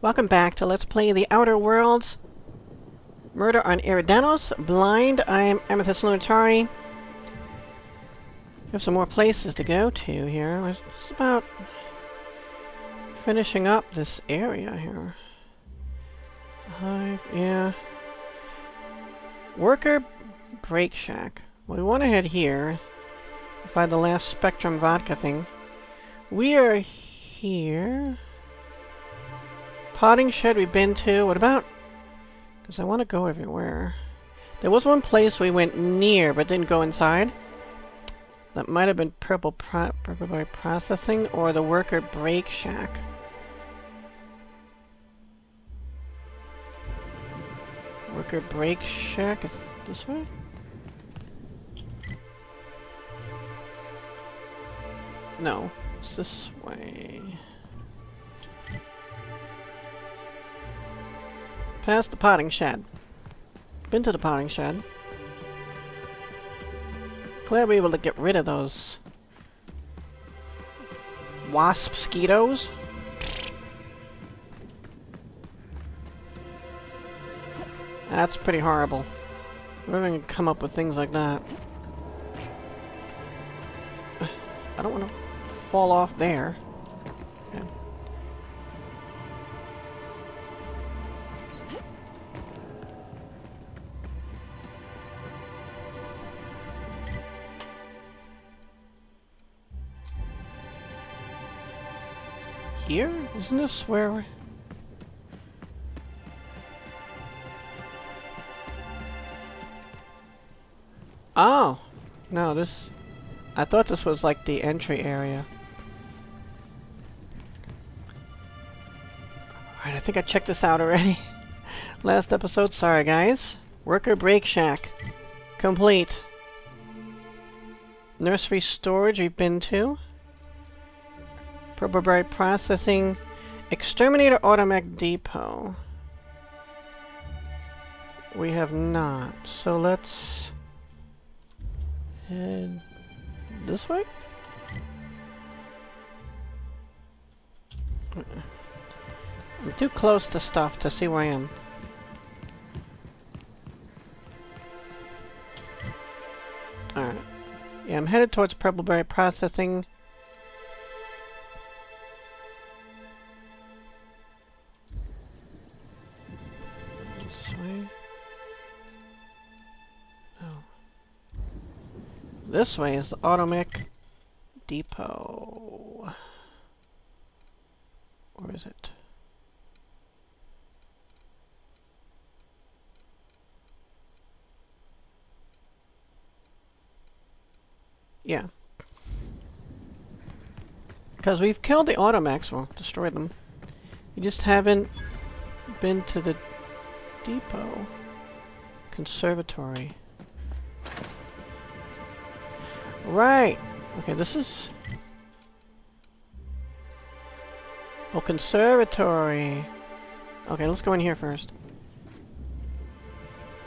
Welcome back to Let's Play the Outer Worlds, Murder on Eridanos, Blind. I am Amethyst Lunitari. We have some more places to go to here. It's about finishing up this area here. Yeah. Worker Break Shack. We want to head here. Find the last Spectrum Vodka thing. We are here. Potting shed we've been to. What about? Because I want to go everywhere. There was one place we went near but didn't go inside. That might have been Purpleberry Processing or the Worker Break Shack. Worker Break Shack is this way? No, it's this way. Past the potting shed. Been to the potting shed. Glad we were able to get rid of those Waspiskitos. That's pretty horrible. We're gonna come up with things like that. I don't want to fall off there. Okay. Here? Isn't this where we're... Oh! No, this... I thought this was like the entry area. Alright, I think I checked this out already. Last episode, sorry guys. Worker Break Shack. Complete. Nursery storage we've been to. Purpleberry Processing. Exterminator Automec Depot. We have not. So let's head this way? I'm too close to stuff to see where I am. Alright. Yeah, I'm headed towards Purpleberry Processing. This way? Oh. This way is the Automec Depot. Or is it? Yeah. Because we've killed the Automax, well, destroyed them. You just haven't been to the depot. Conservatory. Right! Okay, this is... Oh, conservatory! Okay, let's go in here first.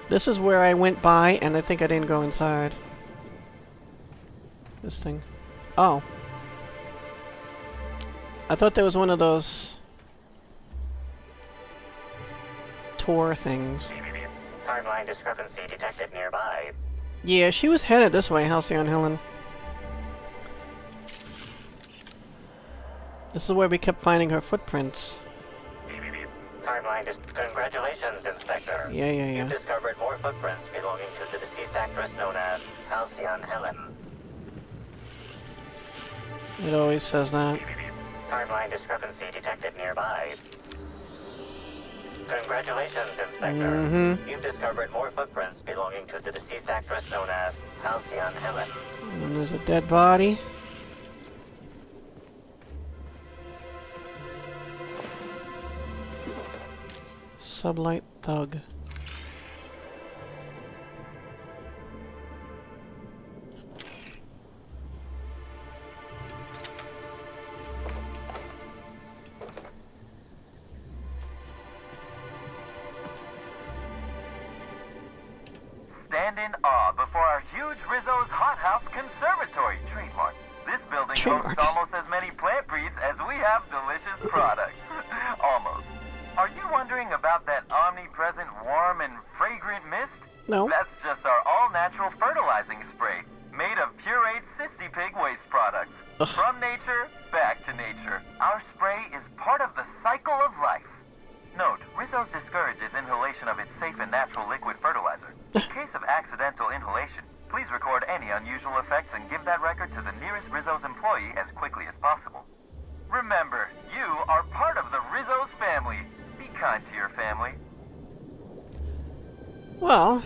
This is where I went by, and I think I didn't go inside. This thing. Oh. I thought there was one of those tour things. Timeline discrepancy detected nearby. Yeah, she was headed this way, Halcyon Helen. This is where we kept finding her footprints. Timeline is congratulations, Inspector. Yeah. You've discovered more footprints belonging to the deceased actress known as Halcyon Helen. It always says that. Timeline discrepancy detected nearby. Congratulations, Inspector. You've discovered more footprints belonging to the deceased actress known as Halcyon Helen. And there's a dead body. Sublight Thug. Stand in awe before our huge Rizzo's Hot House Conservatory trademark. This building boasts almost as many plant breeds as we have delicious products. Almost. From nature, back to nature. Our spray is part of the cycle of life. Note, Rizzo's discourages inhalation of its safe and natural liquid fertilizer. In case of accidental inhalation, please record any unusual effects and give that record to the nearest Rizzo's employee as quickly as possible. Remember, you are part of the Rizzo's family. Be kind to your family. Well,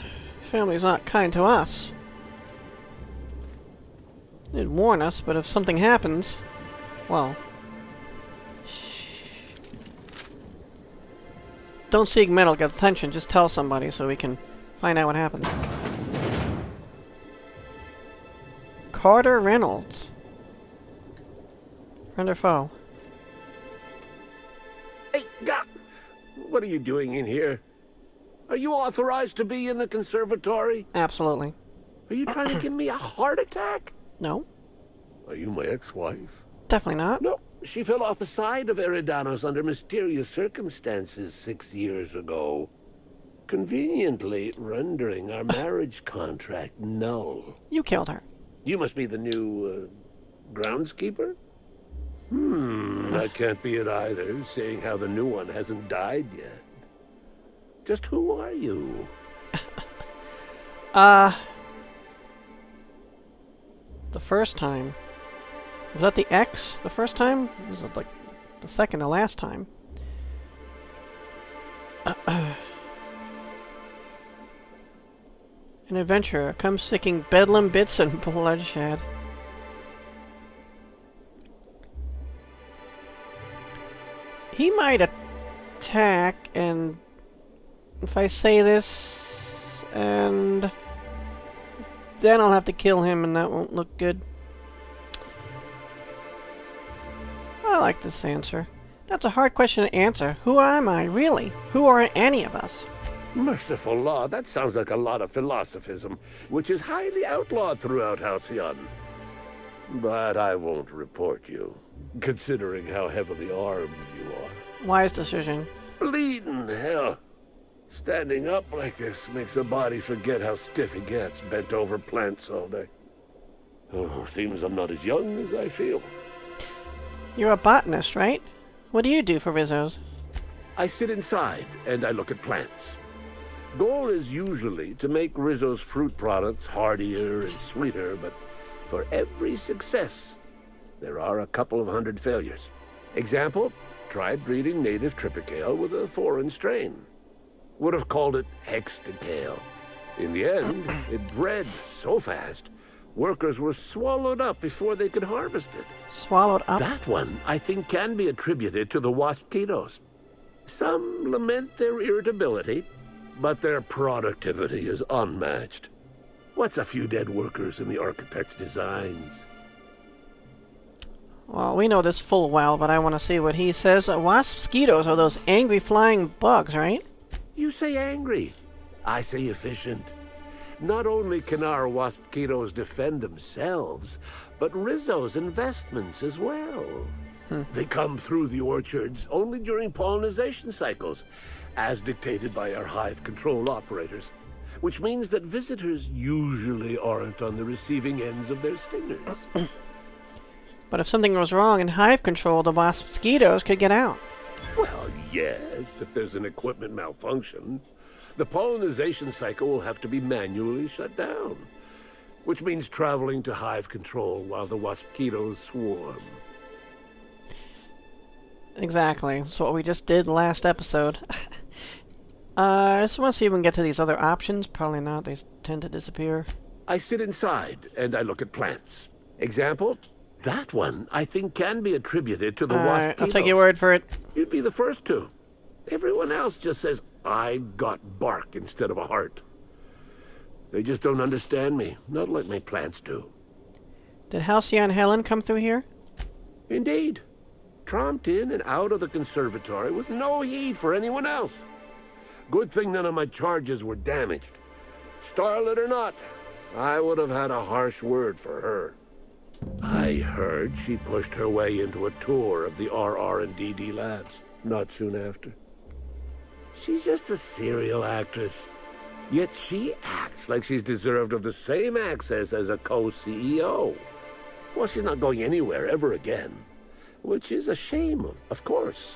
family's not kind to us. They'd warn us, but if something happens, well... Don't seek metal, get attention, just tell somebody so we can find out what happened. Carter Reynolds. Friend or foe? Hey, what are you doing in here? Are you authorized to be in the conservatory? Absolutely. Are you trying to give me a heart attack? No. Are you my ex-wife? Definitely not. No. She fell off the side of Eridanos under mysterious circumstances 6 years ago, conveniently rendering our marriage contract null. You killed her. You must be the new groundskeeper? That can't be it either, seeing how the new one hasn't died yet. Just who are you? The first time. Was that the X the first time? Was it like the second to last time? An adventurer comes seeking Bedlam Bitson and bloodshed. He might attack, and if I say this, and then I'll have to kill him, and that won't look good. I like this answer. That's a hard question to answer. Who am I, really? Who are any of us? Merciful law, that sounds like a lot of philosophism, which is highly outlawed throughout Halcyon. But I won't report you, considering how heavily armed you are. Wise decision. Bleeding hell. Standing up like this makes a body forget how stiff he gets, bent over plants all day. Oh, seems I'm not as young as I feel. You're a botanist, right? What do you do for Rizzo's? I sit inside and I look at plants. Goal is usually to make Rizzo's fruit products hardier and sweeter, but for every success, there are a couple of hundred failures. Example, tried breeding native tripicale with a foreign strain. Would have called it hextacale. In the end, it bred so fast, workers were swallowed up before they could harvest it. Swallowed up? That one, I think, can be attributed to the Waspiskitos. Some lament their irritability, but their productivity is unmatched. What's a few dead workers in the architect's designs? Well, we know this full well, but I want to see what he says. Waspiskitos are those angry flying bugs, right? You say angry. I say efficient. Not only can our Waspiskitos defend themselves, but Rizzo's investments as well. They come through the orchards only during pollinization cycles, as dictated by our hive control operators, which means that visitors usually aren't on the receiving ends of their stingers. But if something goes wrong in hive control, the Waspiskitos could get out. Well, yes, if there's an equipment malfunction. The pollinization cycle will have to be manually shut down, which means traveling to hive control while the Waspiskitos swarm. Exactly. That's what we just did last episode. I just want to see if we can get to these other options. Probably not. They tend to disappear. I sit inside and I look at plants. Example? That one, I think, can be attributed to the Waspiskitos. I'll take your word for it. You'd be the first to. Everyone else just says, I got bark instead of a heart. They just don't understand me, not like my plants do. Did Halcyon Helen come through here? Indeed. Tromped in and out of the conservatory with no heed for anyone else. Good thing none of my charges were damaged. Starlit or not, I would have had a harsh word for her. I heard she pushed her way into a tour of the R&DD labs not soon after. She's just a serial actress, yet she acts like she's deserved of the same access as a co-CEO. Well, she's not going anywhere ever again, which is a shame, of course.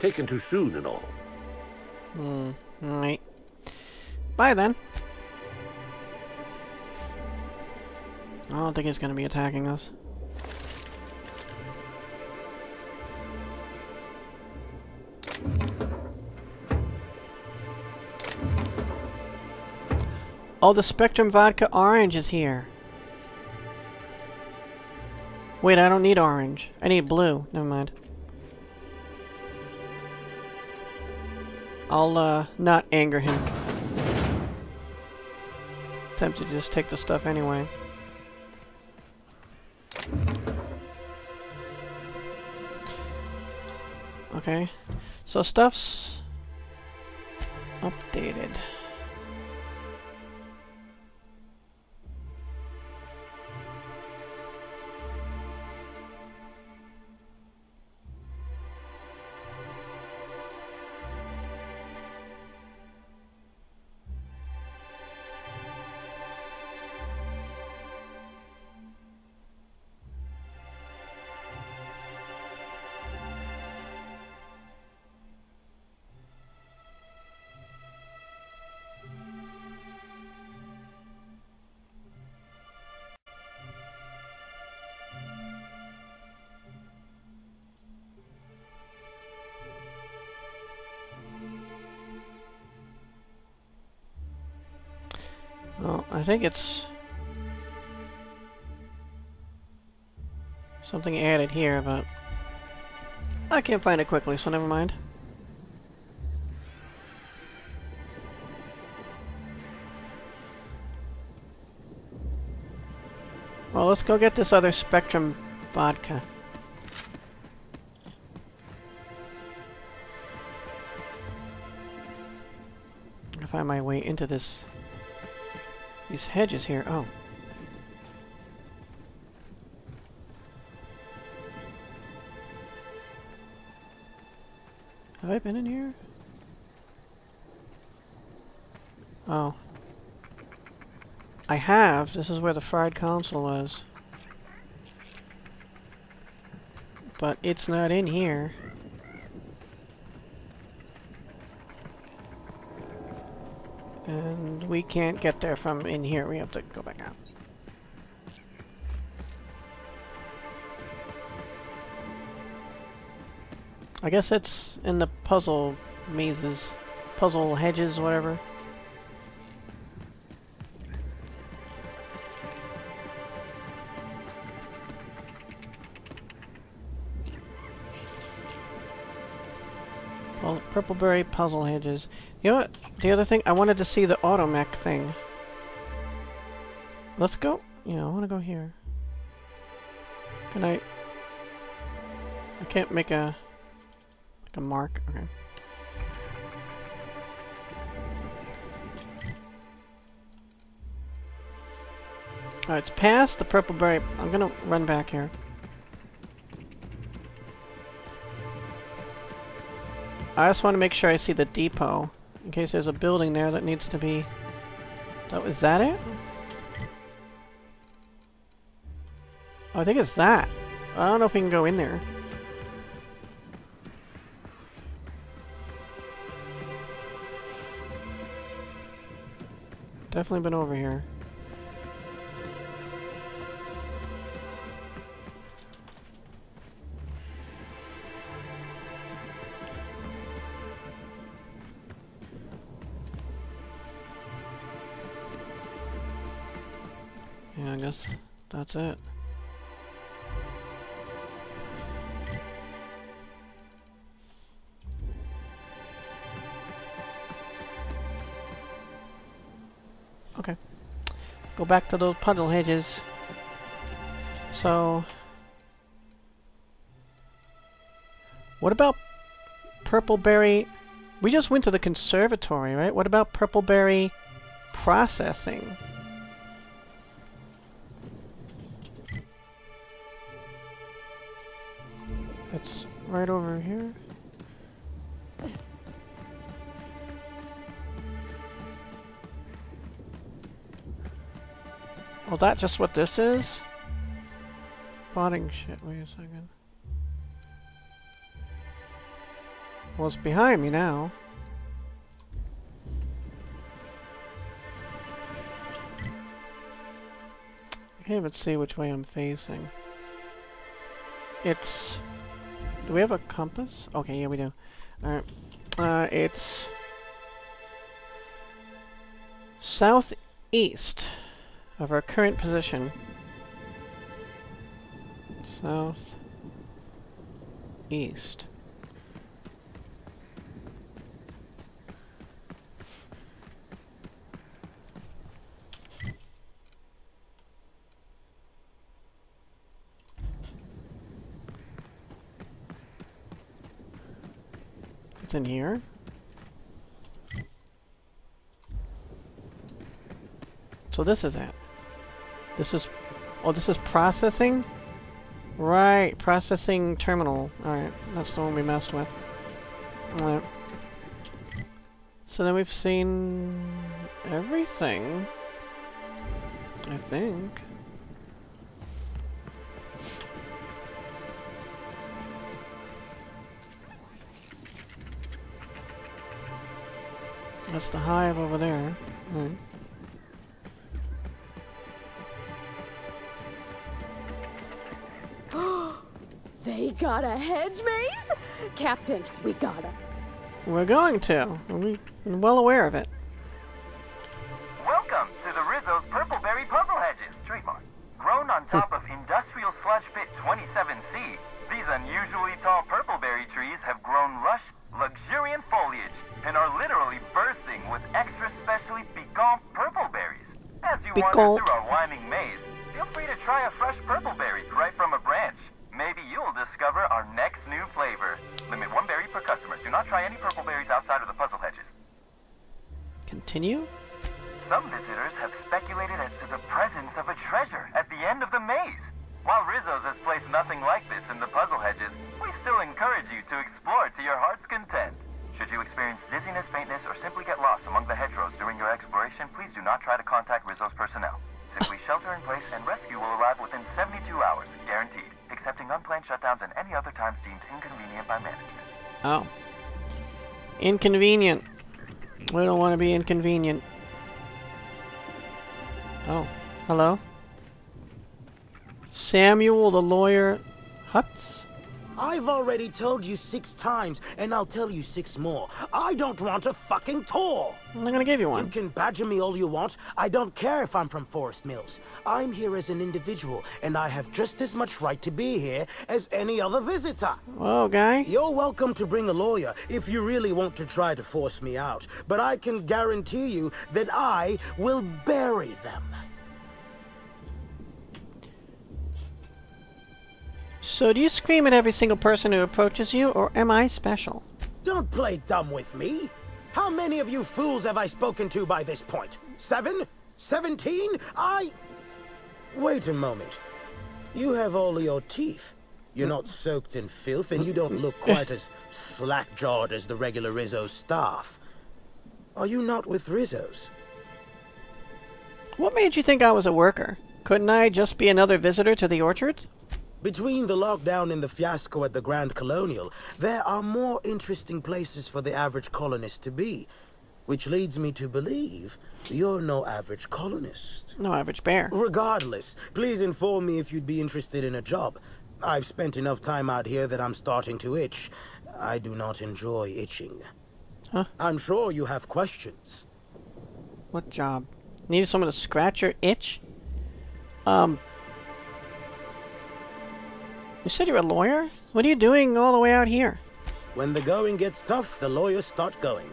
Taken too soon and all. Hmm, alright. Bye then. I don't think he's going to be attacking us. Oh, the Spectrum Vodka Orange is here. Wait, I don't need orange. I need blue. Never mind. I'll, not anger him. Tempted to just take the stuff anyway. Okay. So stuff's updated. Well, I think it's something added here, but I can't find it quickly, so never mind. Well, let's go get this other Spectrum Vodka. I'll find my way into this. These hedges here, oh. Have I been in here? Oh. I have. This is where the fried console was. But it's not in here. And we can't get there from in here. We have to go back out. I guess it's in the puzzle mazes. Puzzle hedges, whatever. Purpleberry Puzzle Hedges. You know what? The other thing, I wanted to see the Automec thing. Let's go. You know, I want to go here. Can I can't make a mark. Okay. All right, it's past the Purpleberry. I'm gonna run back here. I just want to make sure I see the depot, in case there's a building there that needs to be... Oh, is that it? Oh, I think it's that. I don't know if we can go in there. Definitely been over here. Yeah, I guess that's it. Okay. Go back to those puddle hedges. So... what about Purpleberry... we just went to the conservatory, right? What about Purpleberry Processing? It's right over here. Well, that's just what this is? spotting shit. Wait a second. Well, it's behind me now. I can't even see which way I'm facing. It's... Do we have a compass? Okay, yeah, we do. Alright. It's... southeast of our current position. Southeast. It's in here. So this is it. This is... Oh, this is processing? Right, processing terminal. Alright, that's the one we messed with. Alright. So then we've seen... everything. I think. That's the hive over there. Alright. They got a hedge maze? Captain, we gotta. We're going to. We're well aware of it. Welcome to the Rizzo's Purpleberry Puzzle Hedges, trademark. Grown on top of industrial sludge pit 27C, these unusually tall purpleberry trees have grown lush, luxuriant foliage and are literally bursting with extra specially piquant purpleberries. As you wander through our winding maze, feel free to try a fresh purpleberry right from a branch. Maybe you'll discover our next new flavor. Limit one berry per customer. Do not try any purple berries outside of the puzzle hedges. Continue? Some visitors have speculated as to the presence of a treasure at the end of the maze. While Rizzo's has placed nothing like this in the puzzle hedges, we still encourage you to explore to your heart's content. Should you experience dizziness, faintness, or simply get lost among the hedgerows during your exploration, please do not try to contact Rizzo's personnel. Simply shelter in place and rescue will arrive within 72 hours, guaranteed. Accepting unplanned shutdowns and any other times deemed inconvenient by management. Oh. Inconvenient. We don't want to be inconvenient. Oh. Hello? Samuel the lawyer Hutz? I've already told you 6 times, and I'll tell you 6 more. I don't want a fucking tour! I'm not gonna give you one. You can badger me all you want. I don't care if I'm from Forest Mills. I'm here as an individual, and I have just as much right to be here as any other visitor. Whoa, guy. You're welcome to bring a lawyer if you really want to try to force me out, but I can guarantee you that I will bury them. So do you scream at every single person who approaches you, or am I special? Don't play dumb with me. How many of you fools have I spoken to by this point? 7? 17? I... Wait a moment. You have all your teeth. You're not soaked in filth, and you don't look quite as slack-jawed as the regular Rizzo's staff. Are you not with Rizzo's? What made you think I was a worker? Couldn't I just be another visitor to the orchards? Between the lockdown and the fiasco at the Grand Colonial, there are more interesting places for the average colonist to be. Which leads me to believe you're no average colonist. No average bear. Regardless, please inform me if you'd be interested in a job. I've spent enough time out here that I'm starting to itch. I do not enjoy itching. Huh? I'm sure you have questions. What job? Need someone to scratch your itch? You said you're a lawyer? What are you doing all the way out here? When the going gets tough, the lawyers start going.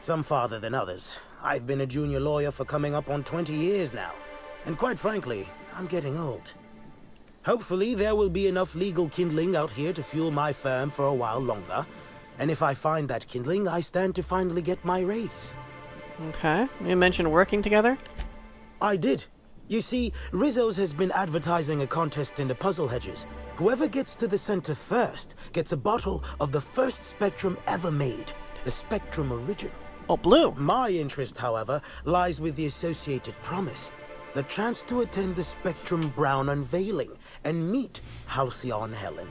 Some farther than others. I've been a junior lawyer for coming up on 20 years now. And quite frankly, I'm getting old. Hopefully there will be enough legal kindling out here to fuel my firm for a while longer. And if I find that kindling, I stand to finally get my raise. Okay. You mentioned working together? I did. You see, Rizzo's has been advertising a contest in the puzzle hedges. Whoever gets to the center first gets a bottle of the first Spectrum ever made, the Spectrum Original. Oh, blue. My interest, however, lies with the associated promise. the chance to attend the Spectrum Brown unveiling and meet Halcyon Helen.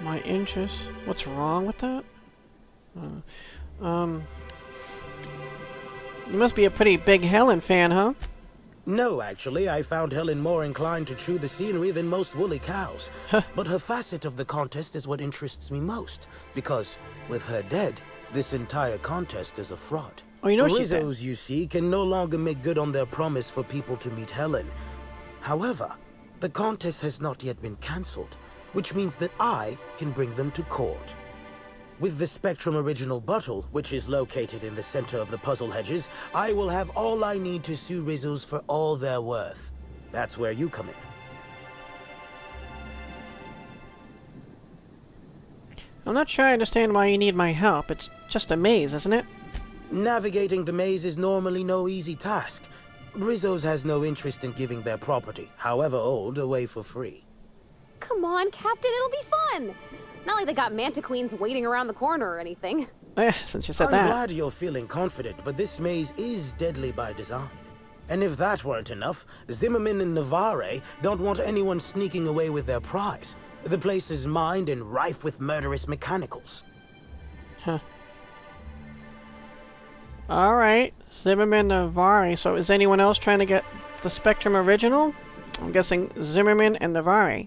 My interest? What's wrong with that? You must be a pretty big Helen fan, huh? No, actually, I found Helen more inclined to chew the scenery than most woolly cows. But her facet of the contest is what interests me most, because with her dead, this entire contest is a fraud. Oh, you know she's dead. Rizzo's, you see, can no longer make good on their promise for people to meet Helen. However, the contest has not yet been cancelled, which means that I can bring them to court. With the Spectrum Original bottle, which is located in the center of the puzzle hedges, I will have all I need to sue Rizzo's for all they're worth. That's where you come in. I'm not sure I understand why you need my help. It's just a maze, isn't it? Navigating the maze is normally no easy task. Rizzo's has no interest in giving their property, however old, away for free. Come on, Captain, it'll be fun! Not like they got mantiqueens waiting around the corner or anything. Yeah, since you said that. I'm glad you're feeling confident, but this maze is deadly by design. And if that weren't enough, Zimmerman and Navarre don't want anyone sneaking away with their prize. The place is mined and rife with murderous mechanicals. Huh. Alright, Zimmerman, Navarre. So is anyone else trying to get the Spectrum Original? I'm guessing Zimmerman and Navarre.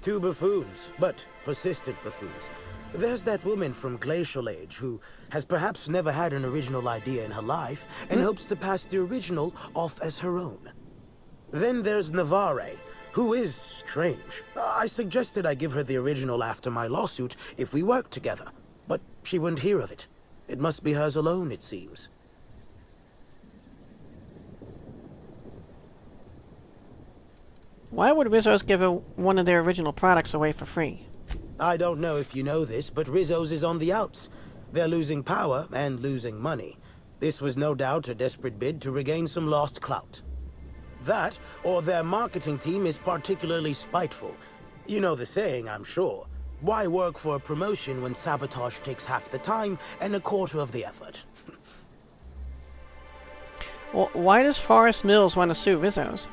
Two buffoons, but persistent buffoons. There's that woman from Glacial Age who has perhaps never had an original idea in her life and hopes to pass the original off as her own. Then there's Navarre, who is strange. I suggested I give her the original after my lawsuit if we worked together, but she wouldn't hear of it. It must be hers alone, it seems. Why would Rizzo's give one of their original products away for free? I don't know if you know this, but Rizzo's is on the outs. They're losing power and losing money. This was no doubt a desperate bid to regain some lost clout. That, or their marketing team is particularly spiteful. You know the saying, I'm sure. Why work for a promotion when sabotage takes half the time and a quarter of the effort? Well, why does Forest Mills want to sue Rizzo's?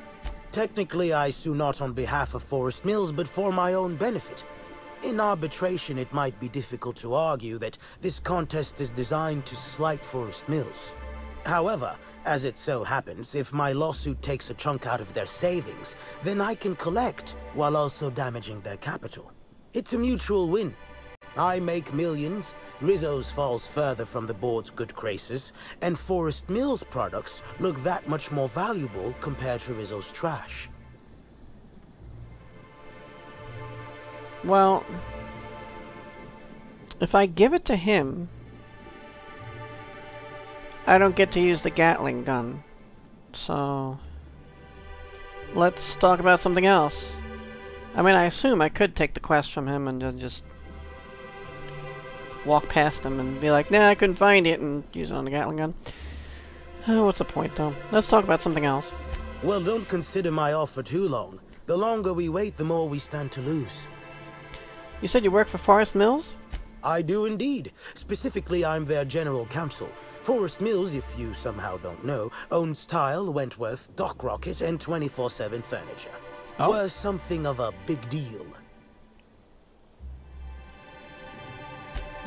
Technically, I sue not on behalf of Forest Mills, but for my own benefit. In arbitration, it might be difficult to argue that this contest is designed to slight Forest Mills. However, as it so happens, if my lawsuit takes a chunk out of their savings, then I can collect while also damaging their capital. It's a mutual win. I make millions, Rizzo's falls further from the board's good graces, and Forest Mills products look that much more valuable compared to Rizzo's trash. Well, if I give it to him, I don't get to use the Gatling gun. So, let's talk about something else. I mean, I assume I could take the quest from him and then just walk past him and be like, nah, I couldn't find it, and use it on the Gatling gun. Oh, what's the point, though? Let's talk about something else. Well, don't consider my offer too long. The longer we wait, the more we stand to lose. You said you work for Forest Mills? I do indeed. Specifically, I'm their general counsel. Forest Mills, if you somehow don't know, owns Tile, Wentworth, Dock Rocket, and 24/7 Furniture. Oh. We're something of a big deal.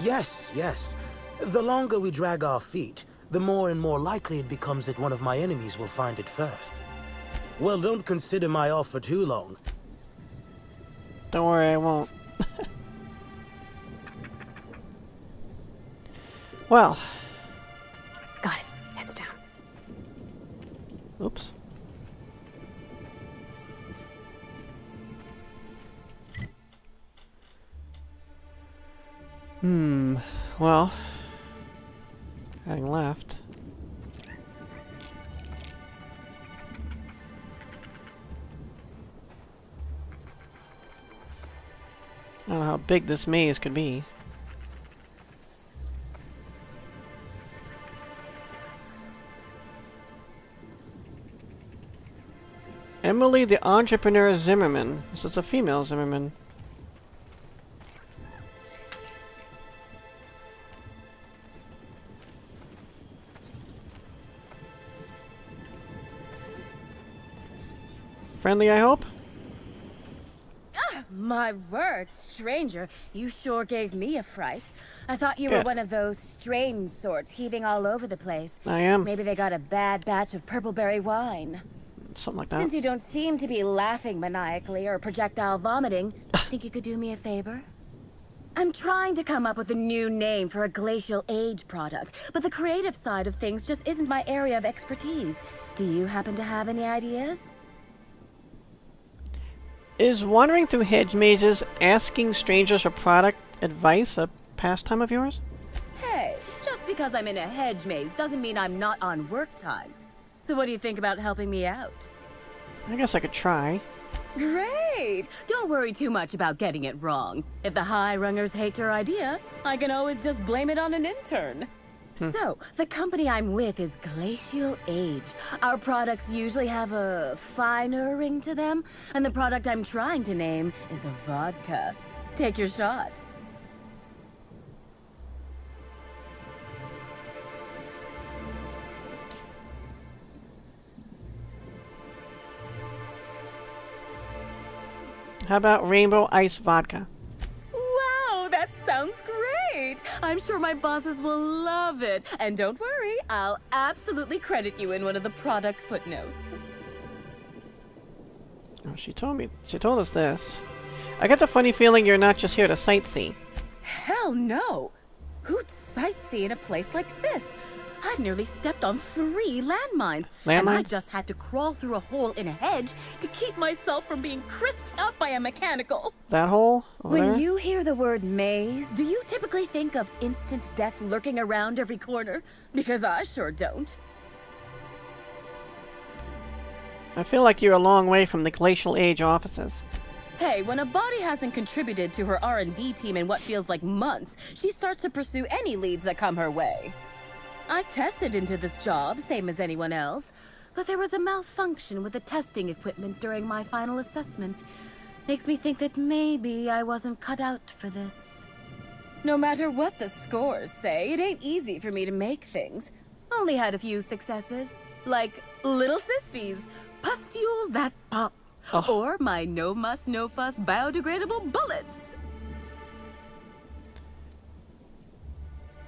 Yes, yes. The longer we drag our feet, the more and more likely it becomes that one of my enemies will find it first. Well, don't consider my offer too long. Don't worry, I won't. Well. Got it. Heads down. Oops. Well, heading left. I don't know how big this maze could be. Am Emily the Entrepreneur Zimmerman. So it's a female Zimmerman. Friendly, I hope? My word, stranger, you sure gave me a fright. I thought you were one of those strange sorts heaving all over the place. I am. Maybe they got a bad batch of purpleberry wine. Something like that. Since you don't seem to be laughing maniacally or projectile vomiting, think you could do me a favor? I'm trying to come up with a new name for a Glacial Age product, but the creative side of things just isn't my area of expertise. Do you happen to have any ideas? Is wandering through hedge mazes asking strangers for product advice a pastime of yours? Hey, just because I'm in a hedge maze doesn't mean I'm not on work time. So what do you think about helping me out? I guess I could try. Great! Don't worry too much about getting it wrong. If the high rungers hate your idea, I can always just blame it on an intern. So, the company I'm with is Glacial Age. Our products usually have a finer ring to them, and the product I'm trying to name is a vodka. Take your shot. How about Rainbow Ice Vodka? Wow, that sounds great! I'm sure my bosses will love it. And don't worry, I'll absolutely credit you in one of the product footnotes. Oh, she told us this. I got the funny feeling you're not just here to sightsee. Hell no! Who'd sightsee in a place like this? I've nearly stepped on 3 landmines, and I just had to crawl through a hole in a hedge to keep myself from being crisped up by a mechanical. That hole? When you hear the word maze, do you typically think of instant death lurking around every corner? Because I sure don't. I feel like you're a long way from the Glacial Age offices. Hey, when a body hasn't contributed to her R&D team in what feels like months, she starts to pursue any leads that come her way. I tested into this job, same as anyone else, but there was a malfunction with the testing equipment during my final assessment. Makes me think that maybe I wasn't cut out for this. No matter what the scores say, it ain't easy for me to make things. Only had a few successes, like Little Sistys, pustules that pop, or my no-muss, no-fuss biodegradable bullets.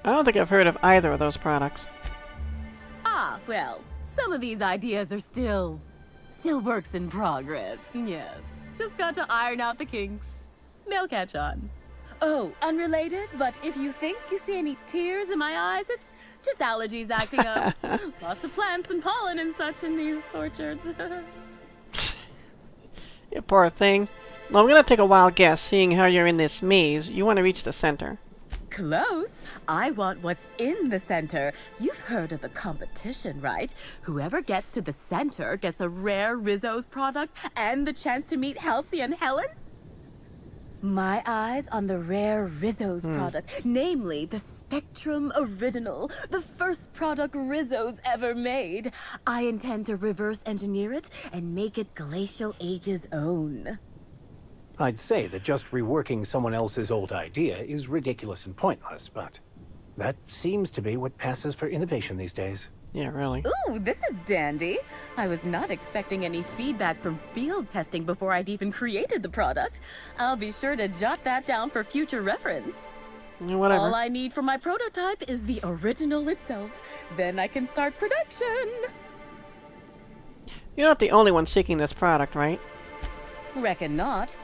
I don't think I've heard of either of those products. Ah, well, some of these ideas are still works in progress, yes. Just got to iron out the kinks. They'll catch on. Oh, unrelated, but if you think you see any tears in my eyes, it's just allergies acting up. Lots of plants and pollen and such in these orchards. You poor thing. Well, I'm gonna take a wild guess, seeing how you're in this maze. You want to reach the center. Close. I want what's in the center. You've heard of the competition, right? Whoever gets to the center gets a rare Rizzo's product and the chance to meet Halcyon Helen. My eyes on the rare Rizzo's product, namely the Spectrum Original, the first product Rizzo's ever made. I intend to reverse engineer it and make it Glacial Age's own. I'd say that just reworking someone else's old idea is ridiculous and pointless, but that seems to be what passes for innovation these days. Yeah, really. Ooh, this is dandy. I was not expecting any feedback from field testing before I'd even created the product. I'll be sure to jot that down for future reference. Whatever. All I need for my prototype is the original itself. Then I can start production. You're not the only one seeking this product, right? Reckon not.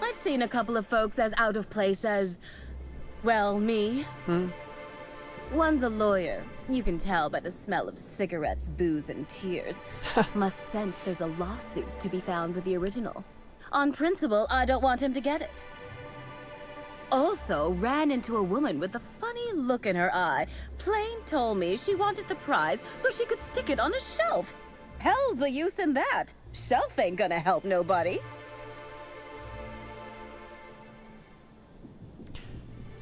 I've seen a couple of folks as out of place as, well, me. One's a lawyer. You can tell by the smell of cigarettes, booze, and tears. Must sense there's a lawsuit to be found with the original. On principle, I don't want him to get it. Also, ran into a woman with a funny look in her eye. Plain told me she wanted the prize so she could stick it on a shelf. Hell's the use in that. Shelf ain't gonna help nobody.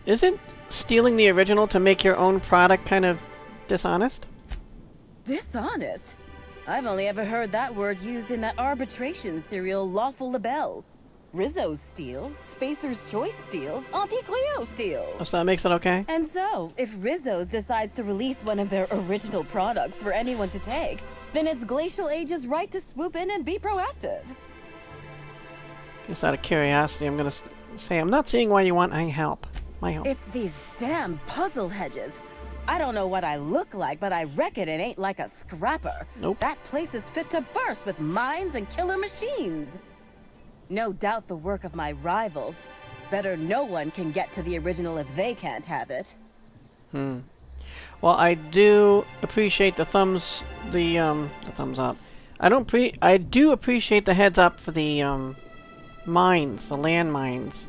Isn't stealing the original to make your own product kind of dishonest? Dishonest? I've only ever heard that word used in that arbitration serial Lawful Label. Rizzo's steals, Spacer's Choice steals, Auntie Cleo steals. So that makes it okay. And so, if Rizzo's decides to release one of their original products for anyone to take, then it's Glacial Age's right to swoop in and be proactive. Just out of curiosity, I'm gonna say I'm not seeing why you want my help. It's these damn puzzle hedges. I don't know what I look like, but I reckon it ain't like a scrapper. Nope. That place is fit to burst with mines and killer machines. No doubt the work of my rivals. Better no one can get to the original if they can't have it. Hmm. Well, I do appreciate the thumbs, the thumbs up. I do appreciate the heads up for the mines, the land mines.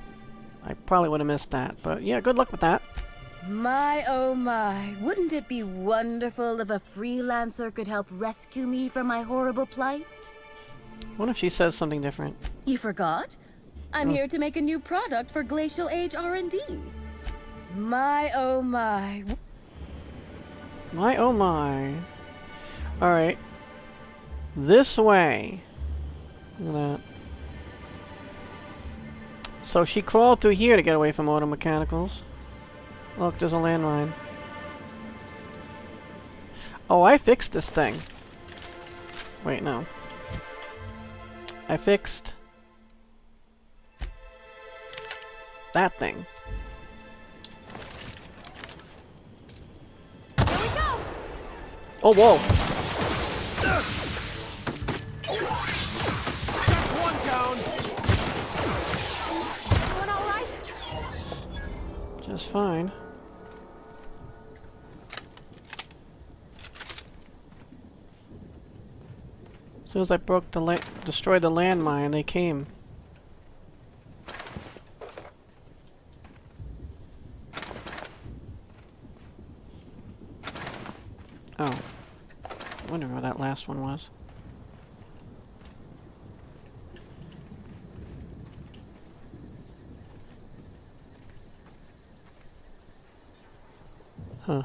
I probably would have missed that, but yeah, good luck with that. My oh my, wouldn't it be wonderful if a freelancer could help rescue me from my horrible plight? What if she says something different? You forgot? I'm here to make a new product for Glacial Age R&D. My oh my. My oh my. Alright. This way. Look at that. So she crawled through here to get away from Auto Mechanicals. Look, there's a landmine. Oh, I fixed this thing. Wait, no. I fixed that thing. Here we go. Oh, whoa. That's one down. Doing all right? Just fine. As soon as I broke the destroyed the landmine, they came. Oh. I wonder where that last one was. Huh.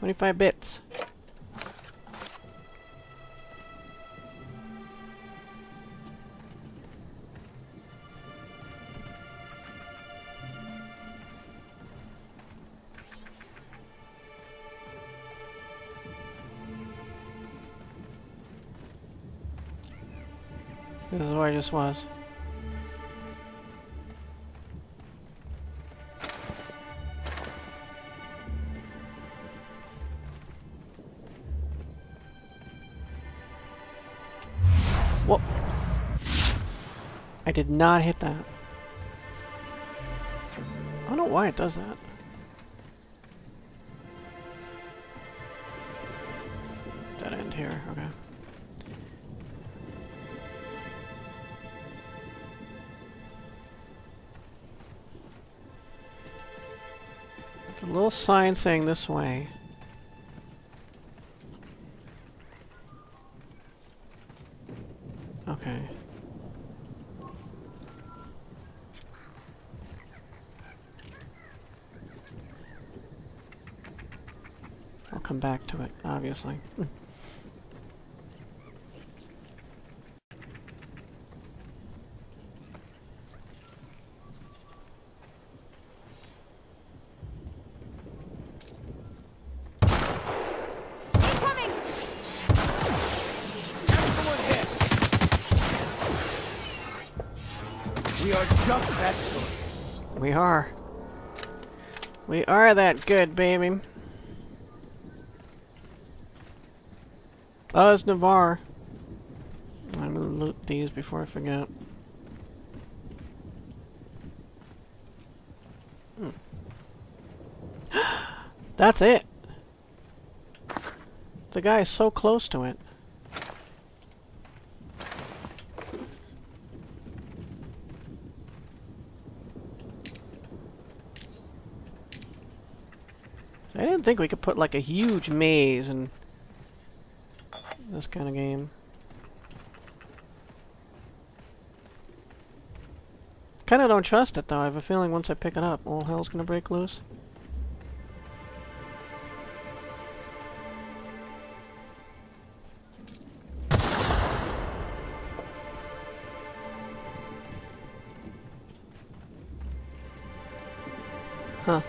$25 bits. This is where I just was. I did not hit that. I don't know why it does that. Dead end here, okay. A little sign saying this way. Okay. Come back to it, obviously. We are just that good. We are. We are that good, baby. Oh, it's Navarre. I'm gonna loot these before I forget. That's it! The guy is so close to it. Did I I didn't think we could put like a huge maze in this kind of game. Kinda don't trust it though. I have a feeling once I pick it up, all hell's gonna break loose. Huh.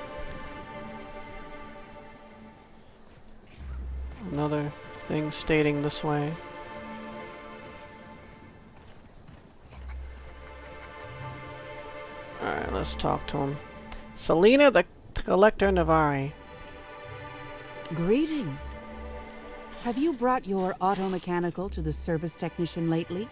Another thing stating this way. Alright, let's talk to him. Selena the Collector Navari. Greetings. Have you brought your auto mechanical to the service technician lately?